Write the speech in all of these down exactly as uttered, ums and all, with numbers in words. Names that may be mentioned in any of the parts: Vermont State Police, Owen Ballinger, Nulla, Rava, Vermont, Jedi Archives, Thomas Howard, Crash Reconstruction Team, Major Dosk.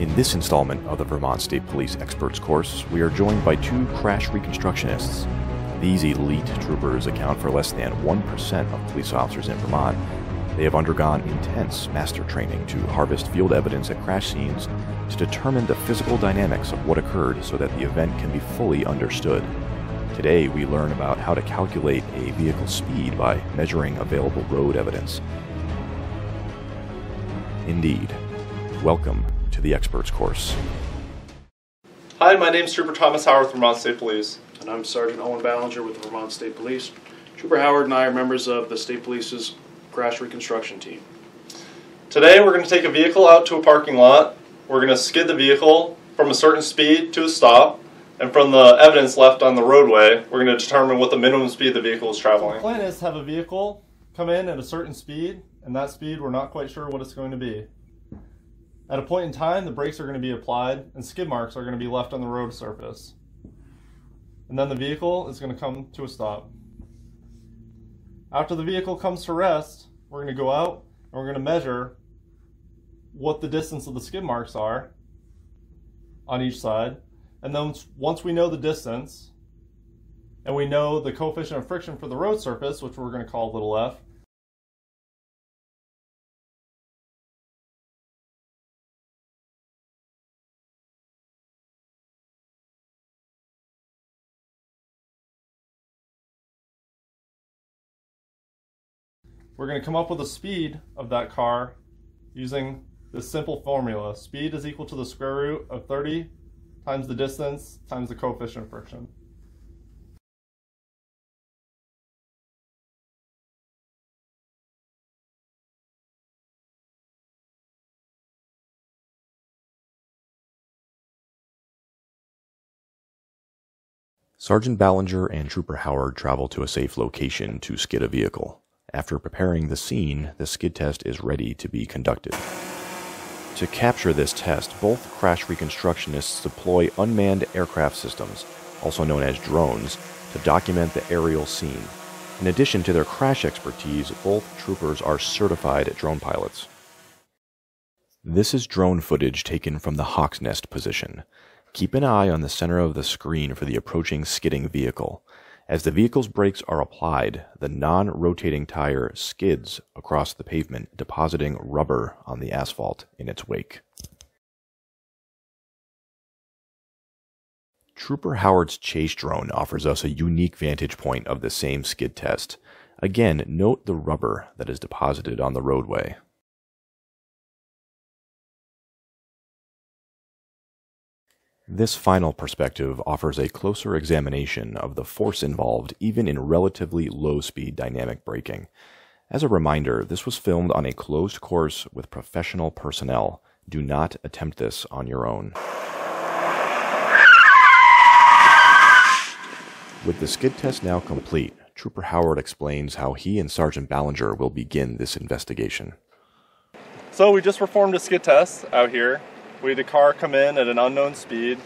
In this installment of the Vermont State Police Experts course, we are joined by two crash reconstructionists. These elite troopers account for less than one percent of police officers in Vermont. They have undergone intense master training to harvest field evidence at crash scenes to determine the physical dynamics of what occurred so that the event can be fully understood. Today, we learn about how to calculate a vehicle's speed by measuring available road evidence. Indeed. Welcome to the Experts Course. Hi, my name is Trooper Thomas Howard with Vermont State Police. And I'm Sergeant Owen Ballinger with the Vermont State Police. Trooper Howard and I are members of the State Police's Crash Reconstruction Team. Today we're going to take a vehicle out to a parking lot. We're going to skid the vehicle from a certain speed to a stop. And from the evidence left on the roadway, we're going to determine what the minimum speed the vehicle is traveling. The plan is to have a vehicle come in at a certain speed, and that speed we're not quite sure what it's going to be. At a point in time, the brakes are going to be applied, and skid marks are going to be left on the road surface. And then the vehicle is going to come to a stop. After the vehicle comes to rest, we're going to go out, and we're going to measure what the distance of the skid marks are on each side. And then once we know the distance, and we know the coefficient of friction for the road surface, which we're going to call little f, we're going to come up with the speed of that car using this simple formula. Speed is equal to the square root of thirty times the distance times the coefficient of friction. Sergeant Ballinger and Trooper Howard travel to a safe location to skid a vehicle. After preparing the scene, the skid test is ready to be conducted. To capture this test, both crash reconstructionists deploy unmanned aircraft systems, also known as drones, to document the aerial scene. In addition to their crash expertise, both troopers are certified drone pilots. This is drone footage taken from the hawk's nest position. Keep an eye on the center of the screen for the approaching skidding vehicle. As the vehicle's brakes are applied, the non-rotating tire skids across the pavement, depositing rubber on the asphalt in its wake. Trooper Howard's chase drone offers us a unique vantage point of the same skid test. Again, note the rubber that is deposited on the roadway. This final perspective offers a closer examination of the force involved even in relatively low-speed dynamic braking. As a reminder, this was filmed on a closed course with professional personnel. Do not attempt this on your own. With the skid test now complete, Trooper Howard explains how he and Sergeant Ballinger will begin this investigation. So we just performed a skid test out here. We had a car come in at an unknown speed,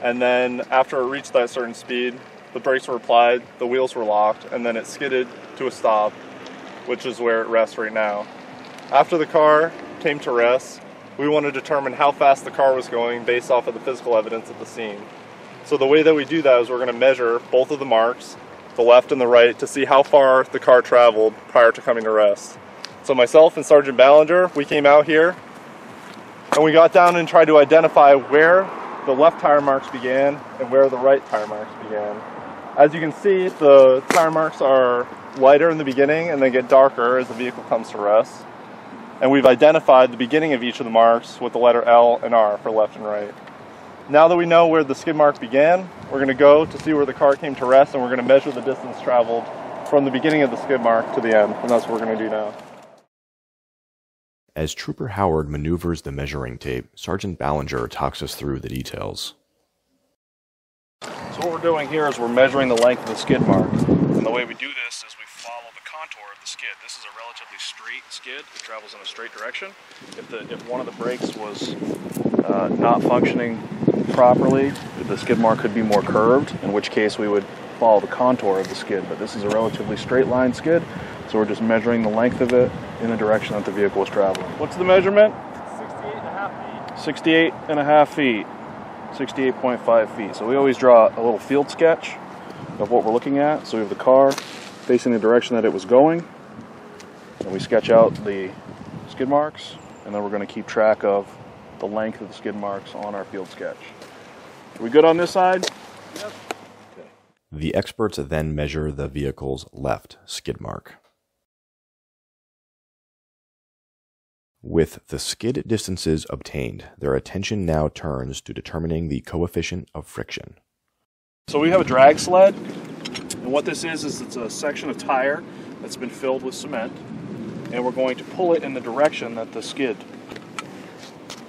and then after it reached that certain speed, the brakes were applied, the wheels were locked, and then it skidded to a stop, which is where it rests right now. After the car came to rest, we want to determine how fast the car was going based off of the physical evidence at the scene. So the way that we do that is we're going to measure both of the marks, the left and the right, to see how far the car traveled prior to coming to rest. So myself and Sergeant Ballinger, we came out here, and we got down and tried to identify where the left tire marks began and where the right tire marks began. As you can see, the tire marks are lighter in the beginning and they get darker as the vehicle comes to rest. And we've identified the beginning of each of the marks with the letter L and R for left and right. Now that we know where the skid mark began, we're going to go to see where the car came to rest, and we're going to measure the distance traveled from the beginning of the skid mark to the end, and that's what we're going to do now. As Trooper Howard maneuvers the measuring tape, Sergeant Ballinger talks us through the details. So what we're doing here is we're measuring the length of the skid mark. And the way we do this is we follow the contour of the skid. This is a relatively straight skid. It travels in a straight direction. If, the, if one of the brakes was uh, not functioning properly, the skid mark could be more curved, in which case we would follow the contour of the skid. But this is a relatively straight line skid, so we're just measuring the length of it in the direction that the vehicle is traveling. What's the meassurement? sixty-eight and a half feet. sixty-eight and a half feet, sixty-eight point five feet. So we always draw a little field sketch of what we're looking at. So we have the car facing the direction that it was going, and we sketch out the skid marks, and then we're going to keep track of the length of the skid marks on our field sketch. Are we good on this side? Yep. Okay. The experts then measure the vehicle's left skid mark. With the skid distances obtained, their attention now turns to determining the coefficient of friction. So we have a drag sled, and what this is is it's a section of tire that's been filled with cement, and we're going to pull it in the direction that the skid,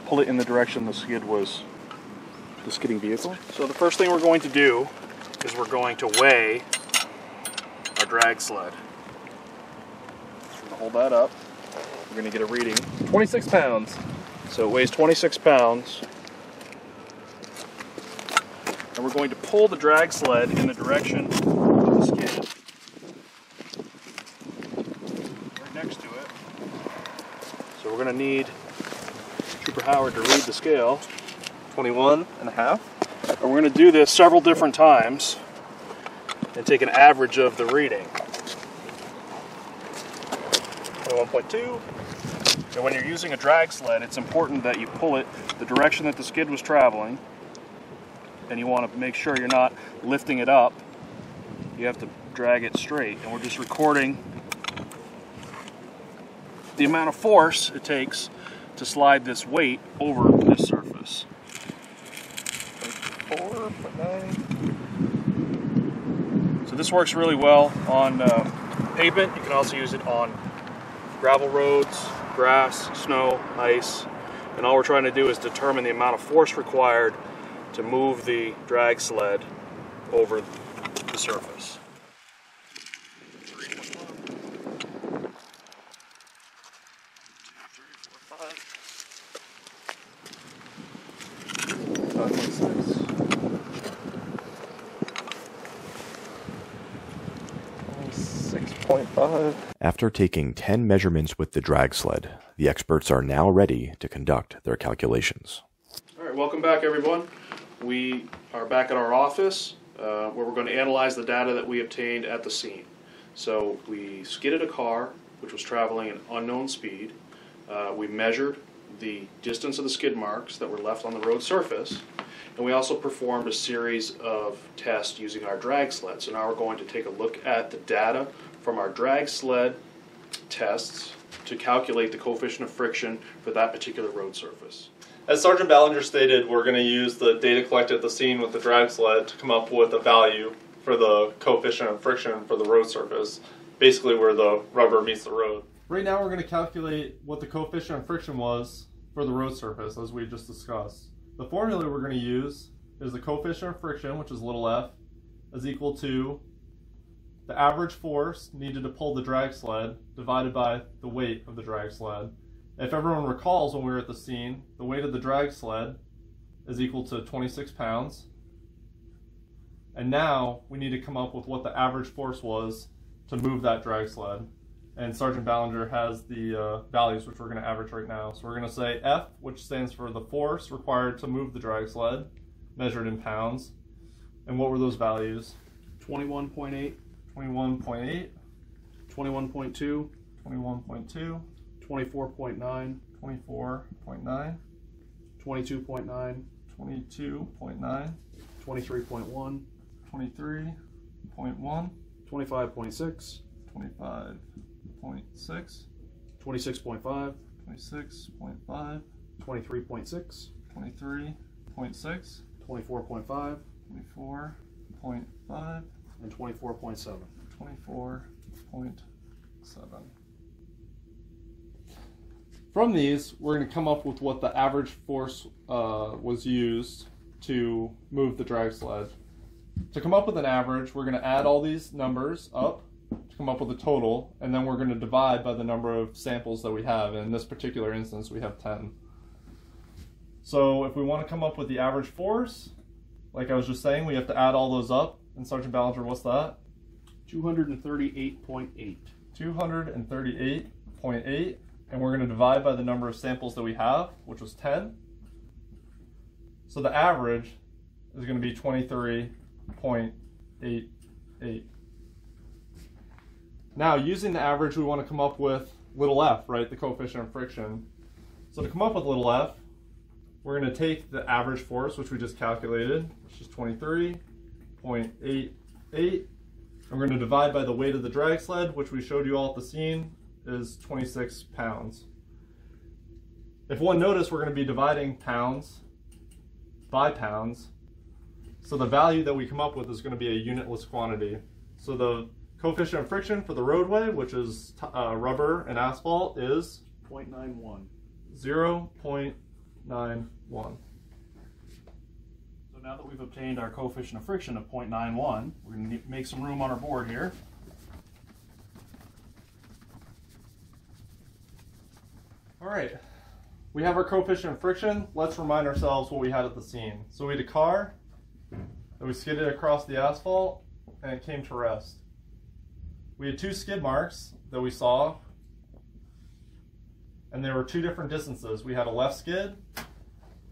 pull it in the direction the skid was, the skidding vehicle. So the first thing we're going to do is we're going to weigh our drag sled. Just going to hold that up. We're going to get a reading. twenty-six pounds. So it weighs twenty-six pounds. And we're going to pull the drag sled in the direction of the skid. Right next to it. So we're going to need Trooper Howard to read the scale. twenty-one and a half. And we're going to do this several different times and take an average of the reading. one point two. And when you're using a drag sled, it's important that you pull it the direction that the skid was traveling, and you want to make sure you're not lifting it up. You have to drag it straight, and we're just recording the amount of force it takes to slide this weight over this surface. So this works really well on uh, pavement. You can also use it on gravel roads, grass, snow, ice, and all we're trying to do is determine the amount of force required to move the drag sled over the surface. six point five. After taking ten measurements with the drag sled, the experts are now ready to conduct their calculations. All right, welcome back, everyone. We are back at our office uh, where we're going to analyze the data that we obtained at the scene. So we skidded a car which was traveling an unknown speed. Uh, we measured the distance of the skid marks that were left on the road surface, and we also performed a series of tests using our drag sled. So now we're going to take a look at the data from our drag sled tests to calculate the coefficient of friction for that particular road surface. As Sergeant Ballinger stated, we're going to use the data collected at the scene with the drag sled to come up with a value for the coefficient of friction for the road surface, basically where the rubber meets the road. Right now we're going to calculate what the coefficient of friction was for the road surface, as we just discussed. The formula we're going to use is the coefficient of friction, which is little f, is equal to the average force needed to pull the drag sled divided by the weight of the drag sled. If everyone recalls, when we were at the scene, the weight of the drag sled is equal to twenty-six pounds. And now we need to come up with what the average force was to move that drag sled. And Sergeant Ballinger has the uh, values, which we're going to average right now. So we're going to say F, which stands for the force required to move the drag sled, measured in pounds. And what were those values? twenty-one point eight. twenty-one point eight, twenty-one point two, twenty-one point two, twenty-four point nine, twenty-four point nine, twenty-two point nine, twenty-two point nine, twenty-three point one, twenty-three point one, twenty-five point six, twenty-five point six, twenty-six point five, twenty-six point five, twenty-three point six, twenty-three point six, twenty-four point five, twenty-four point five, and twenty-four point seven. twenty-four point seven. From these, we're going to come up with what the average force uh, was used to move the drag sled. To come up with an average, we're going to add all these numbers up to come up with a total, and then we're going to divide by the number of samples that we have. And in this particular instance, we have ten. So if we want to come up with the average force, like I was just saying, we have to add all those up. And Sergeant Ballinger, what's that? two hundred thirty-eight point eight. two hundred thirty-eight point eight. And we're going to divide by the number of samples that we have, which was ten. So the average is going to be twenty-three point eight eight. Now, using the average, we want to come up with little f, right, the coefficient of friction. So to come up with little f, we're going to take the average force, which we just calculated, which is twenty-three point eight eight. And we're going to divide by the weight of the drag sled, which we showed you all at the scene, is twenty-six pounds. If one notice, we're going to be dividing pounds by pounds. So the value that we come up with is going to be a unitless quantity. So the coefficient of friction for the roadway, which is uh, rubber and asphalt, is zero point nine one. zero point nine one. So now that we've obtained our coefficient of friction of zero point nine one, we're going to make some room on our board here. All right, we have our coefficient of friction. Let's remind ourselves what we had at the scene. So we had a car that we skidded across the asphalt and it came to rest. We had two skid marks that we saw, and there were two different distances. We had a left skid,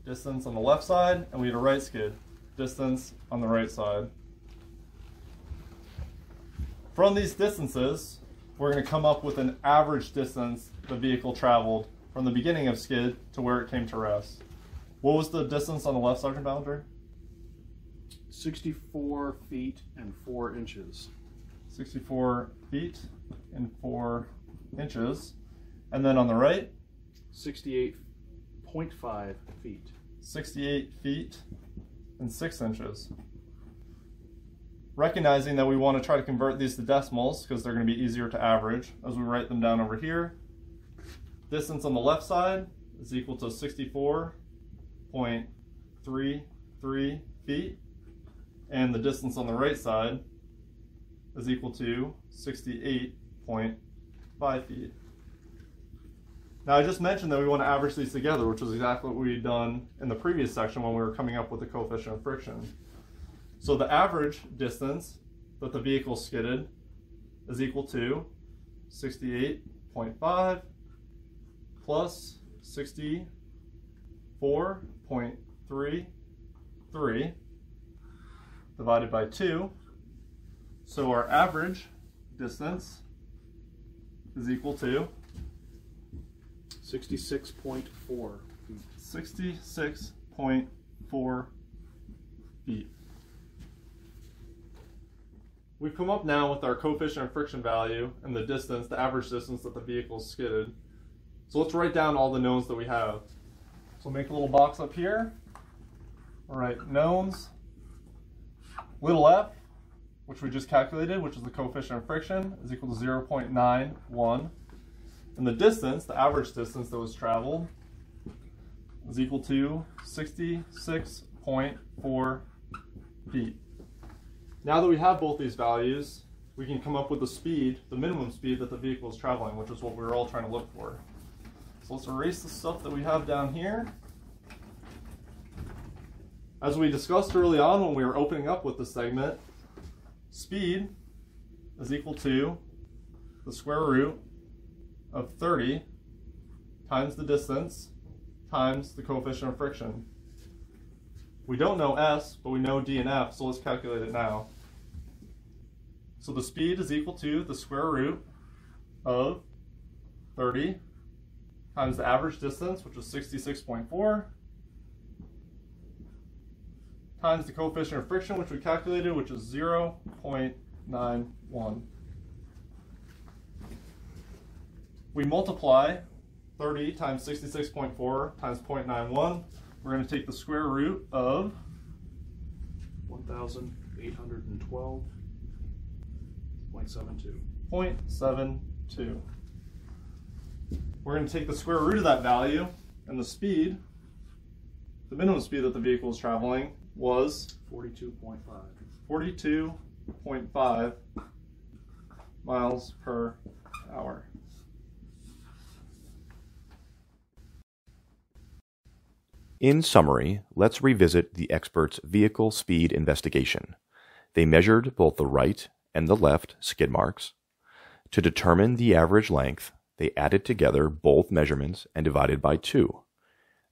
distance on the left side, and we had a right skid, distance on the right side. From these distances, we're going to come up with an average distance the vehicle traveled from the beginning of skid to where it came to rest. What was the distance on the left, Sergeant Ballinger? sixty-four feet and four inches. sixty-four feet and four inches. And then on the right? sixty-eight point five feet. sixty-eight feet and six inches. Recognizing that we want to try to convert these to decimals because they're going to be easier to average as we write them down over here. Distance on the left side is equal to sixty-four point three three feet. And the distance on the right side is equal to sixty-eight point five feet. Now, I just mentioned that we want to average these together, which is exactly what we've done in the previous section when we were coming up with the coefficient of friction. So the average distance that the vehicle skidded is equal to sixty-eight point five plus sixty-four point three three divided by two. So our average distance is equal to sixty-six point four feet. sixty-six point four feet. We've come up now with our coefficient of friction value and the distance, the average distance that the vehicle skidded. So let's write down all the knowns that we have. So make a little box up here. All right, knowns, little f, which we just calculated, which is the coefficient of friction, is equal to zero point nine one. And the distance, the average distance that was traveled, is equal to sixty-six point four feet. Now that we have both these values, we can come up with the speed, the minimum speed that the vehicle is traveling, which is what we were all trying to look for. So let's erase the stuff that we have down here. As we discussed early on when we were opening up with this segment, speed is equal to the square root of thirty times the distance times the coefficient of friction. We don't know S, but we know D and F, so let's calculate it now. So the speed is equal to the square root of thirty times the average distance, which is sixty-six point four, times the coefficient of friction, which we calculated, which is zero point nine one. We multiply thirty times sixty-six point four times zero point nine one. We're going to take the square root of one thousand eight hundred twelve point seven two. zero point seven two. We're going to take the square root of that value, and the speed, the minimum speed that the vehicle is traveling, was forty-two point five. forty-two point five miles per hour. In summary, let's revisit the experts' vehicle speed investigation. They measured both the right and the left skid marks. To determine the average length, they added together both measurements and divided by two.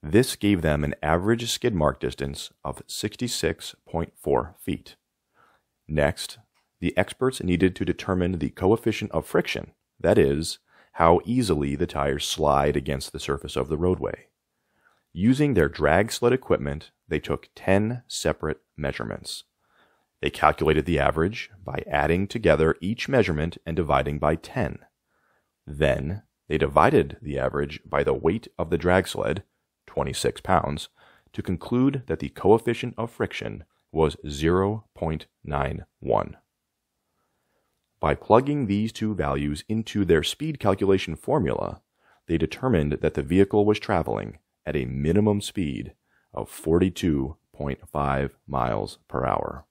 This gave them an average skid mark distance of sixty-six point four feet. Next, the experts needed to determine the coefficient of friction, that is, how easily the tires slide against the surface of the roadway. Using their drag sled equipment, they took ten separate measurements. They calculated the average by adding together each measurement and dividing by ten. Then, they divided the average by the weight of the drag sled, twenty-six pounds, to conclude that the coefficient of friction was zero point nine one. By plugging these two values into their speed calculation formula, they determined that the vehicle was traveling at a minimum speed of forty-two point five miles per hour.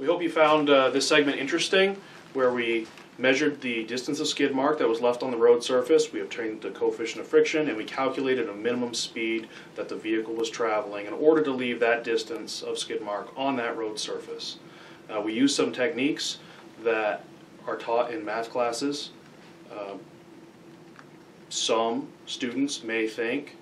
We hope you found uh, this segment interesting, where we measured the distance of skid mark that was left on the road surface, we obtained the coefficient of friction, and we calculated a minimum speed that the vehicle was traveling in order to leave that distance of skid mark on that road surface. Uh, we used some techniques that are taught in math classes. Uh, some students may think,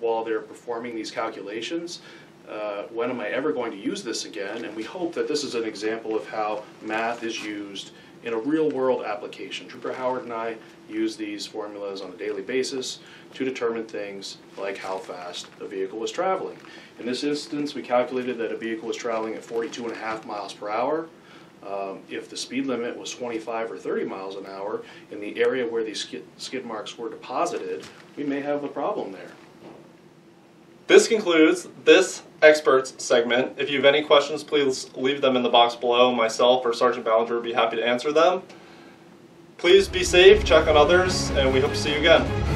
while they're performing these calculations, Uh, when am I ever going to use this again? And we hope that this is an example of how math is used in a real-world application. Trooper Howard and I use these formulas on a daily basis to determine things like how fast a vehicle was traveling. In this instance, we calculated that a vehicle was traveling at forty-two and a half miles per hour. Um, if the speed limit was twenty-five or thirty miles an hour in the area where these skid, skid marks were deposited, we may have a problem there. This concludes this experts segment. If you have any questions, please leave them in the box below. Myself or Sergeant Ballinger would be happy to answer them. Please be safe, check on others, and we hope to see you again.